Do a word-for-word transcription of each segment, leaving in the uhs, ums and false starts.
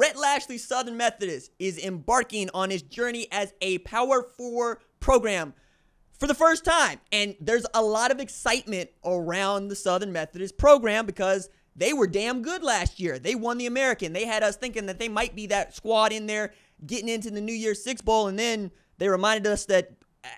Rhett Lashlee Southern Methodist is embarking on his journey as a Power Four program for the first time. And there's a lot of excitement around the Southern Methodist program because they were damn good last year. They won the American. They had us thinking that they might be that squad in there getting into the New Year's Six Bowl, and then they reminded us that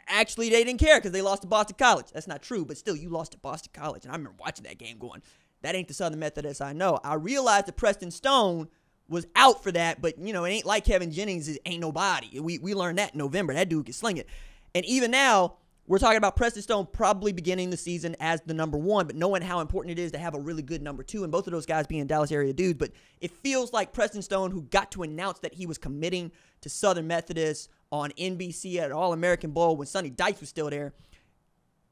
actually they didn't care because they lost to Boston College. That's not true, but still, you lost to Boston College. And I remember watching that game going, that ain't the Southern Methodist I know. I realized that Preston Stone was out for that, but, you know, it ain't like Kevin Jennings. It ain't nobody. We, we learned that in November. That dude can sling it. And even now, we're talking about Preston Stone probably beginning the season as the number one, but knowing how important it is to have a really good number two, and both of those guys being Dallas area dudes. But it feels like Preston Stone, who got to announce that he was committing to Southern Methodist on N B C at All-American Bowl when Sonny Dykes was still there,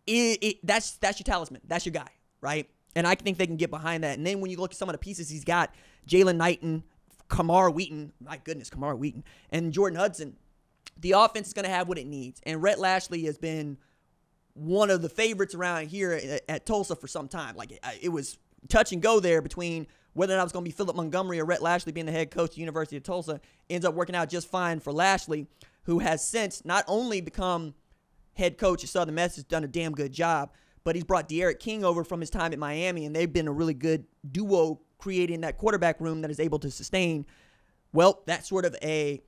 it, it, that's, that's your talisman. That's your guy, right? And I think they can get behind that. And then when you look at some of the pieces he's got, Jalen Knighton, Kamar Wheaton, my goodness, Kamar Wheaton, and Jordan Hudson, the offense is going to have what it needs. And Rhett Lashlee has been one of the favorites around here at Tulsa for some time. Like, it, it was touch and go there between whether or not it was going to be Philip Montgomery or Rhett Lashlee being the head coach at the University of Tulsa. Ends up working out just fine for Lashlee, who has since not only become head coach at Southern Methodist, done a damn good job, but he's brought De'Eric King over from his time at Miami, and they've been a really good duo creating that quarterback room that is able to sustain. Well, that's sort of a...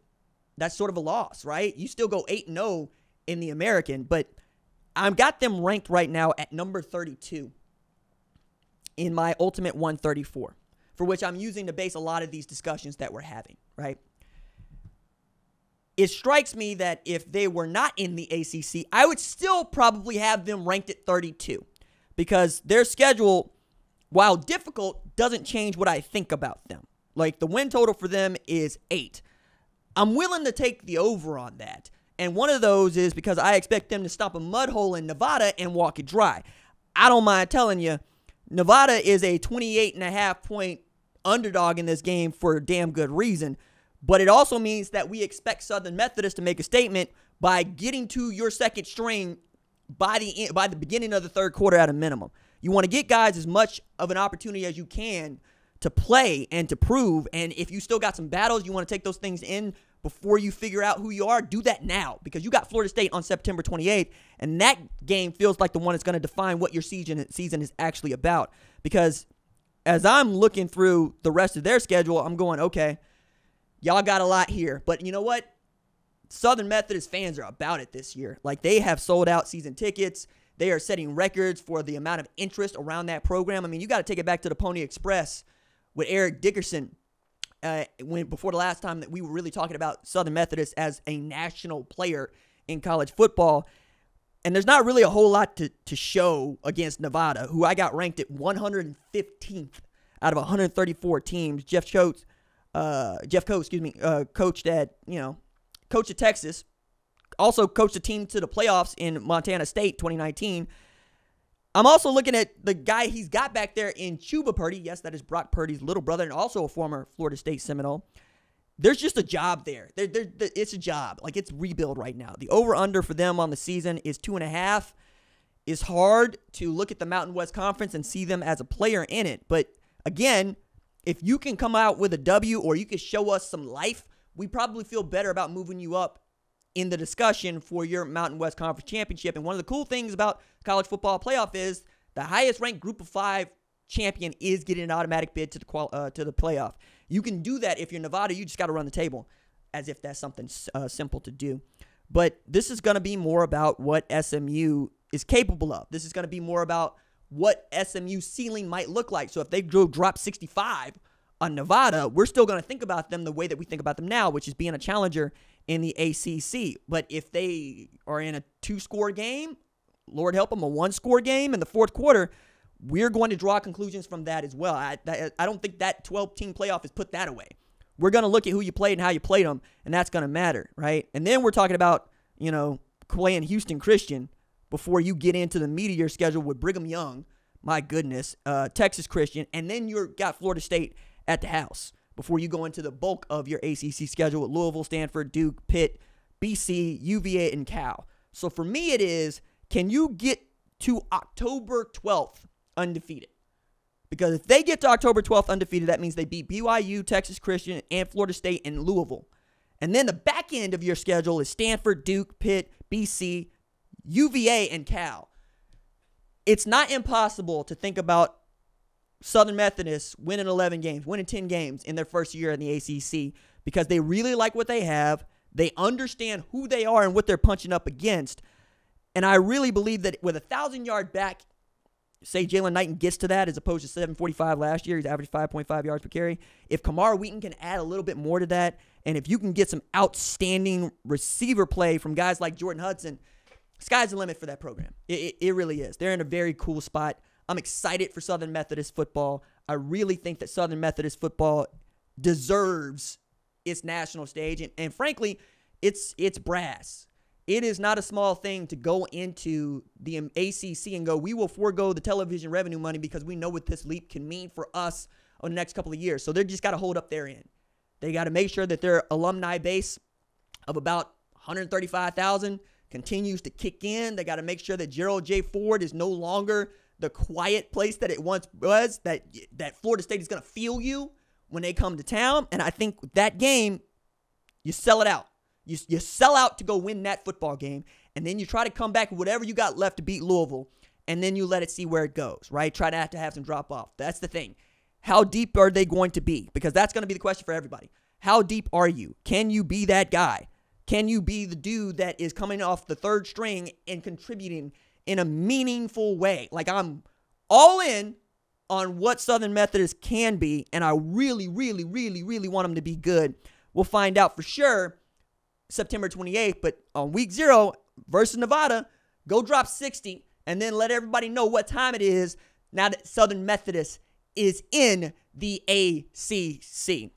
That's sort of a loss, right? You still go eight and oh in the American, but I've got them ranked right now at number thirty-two in my ultimate one thirty-four, for which I'm using to base a lot of these discussions that we're having, right? It strikes me that if they were not in the A C C, I would still probably have them ranked at thirty-two because their schedule, while difficult, doesn't change what I think about them. Like, the win total for them is eight. I'm willing to take the over on that. And one of those is because I expect them to stop a mud hole in Nevada and walk it dry. I don't mind telling you, Nevada is a twenty-eight and a half point underdog in this game for a damn good reason. But it also means that we expect Southern Methodist to make a statement by getting to your second string by the, by the beginning of the third quarter at a minimum. You want to get guys as much of an opportunity as you can to play and to prove. And if you still got some battles, you want to take those things in before you figure out who you are, do that now, because you got Florida State on September twenty-eighth, and that game feels like the one that's going to define what your season season is actually about. Because as I'm looking through the rest of their schedule, I'm going, okay, y'all got a lot here, but you know what? Southern Methodist fans are about it this year. Like, they have sold out season tickets. They are setting records for the amount of interest around that program. I mean, you got to take it back to the Pony Express with Eric Dickerson, uh, when before the last time that we were really talking about Southern Methodist as a national player in college football. And there's not really a whole lot to, to show against Nevada, who I got ranked at one hundred fifteenth out of one hundred thirty-four teams. Jeff Choate, uh, Jeff Choate, excuse me, uh, coached at, you know, coached at Texas, also coached a team to the playoffs in Montana State twenty nineteen. I'm also looking at the guy he's got back there in Chuba Purdy. Yes, that is Brock Purdy's little brother and also a former Florida State Seminole. There's just a job there. There, there, there it's a job. Like, it's rebuild right now. The over-under for them on the season is two and a half. It's hard to look at the Mountain West Conference and see them as a player in it. But, again, if you can come out with a W or you can show us some life, we probably feel better about moving you up in the discussion for your Mountain West Conference Championship. And one of the cool things about college football playoff is the highest ranked group of five champion is getting an automatic bid to the qual uh, to the playoff. You can do that if you're Nevada. You just got to run the table, as if that's something uh, simple to do. But this is going to be more about what S M U is capable of. This is going to be more about what S M U ceiling might look like. So if they drop sixty-five on Nevada, we're still going to think about them the way that we think about them now, which is being a challenger in the A C C. But if they are in a two-score game, Lord help them, a one-score game in the fourth quarter, we're going to draw conclusions from that as well. I, that, I don't think that twelve-team playoff has put that away. We're going to look at who you played and how you played them, and that's going to matter, right? And then we're talking about, you know, playing Houston Christian before you get into the meat of your schedule with Brigham Young, my goodness, uh, Texas Christian, and then you've got Florida State at the house before you go into the bulk of your A C C schedule with Louisville, Stanford, Duke, Pitt, B C, U V A, and Cal. So for me it is, can you get to October twelfth undefeated? Because if they get to October twelfth undefeated, that means they beat B Y U, Texas Christian, and Florida State and Louisville. And then the back end of your schedule is Stanford, Duke, Pitt, B C, U V A, and Cal. It's not impossible to think about Southern Methodist winning eleven games, winning ten games in their first year in the A C C because they really like what they have. They understand who they are and what they're punching up against. And I really believe that with a thousand-yard back, say Jalen Knighton gets to that as opposed to seven forty-five last year. He's averaged five point five yards per carry. If Kamar Wheaton can add a little bit more to that, and if you can get some outstanding receiver play from guys like Jordan Hudson, sky's the limit for that program. It, it, it really is. They're in a very cool spot. I'm excited for Southern Methodist football. I really think that Southern Methodist football deserves its national stage. And, and frankly, it's it's brass. It is not a small thing to go into the A C C and go, we will forego the television revenue money because we know what this leap can mean for us over the next couple of years. So they're just got to hold up their end. They got to make sure that their alumni base of about one hundred thirty-five thousand continues to kick in. They got to make sure that Gerald J. Ford is no longer the quiet place that it once was, that, that Florida State is going to feel you when they come to town. And I think that game, you sell it out. You, you sell out to go win that football game, and then you try to come back with whatever you got left to beat Louisville, and then you let it see where it goes, right? Try to have to have some drop off. That's the thing. How deep are they going to be? Because that's going to be the question for everybody. How deep are you? Can you be that guy? Can you be the dude that is coming off the third string and contributing in a meaningful way? Like, I'm all in on what Southern Methodist can be, and I really, really, really, really want them to be good. We'll find out for sure September twenty-eighth, but on week zero versus Nevada, go drop sixty and then let everybody know what time it is now that Southern Methodist is in the A C C.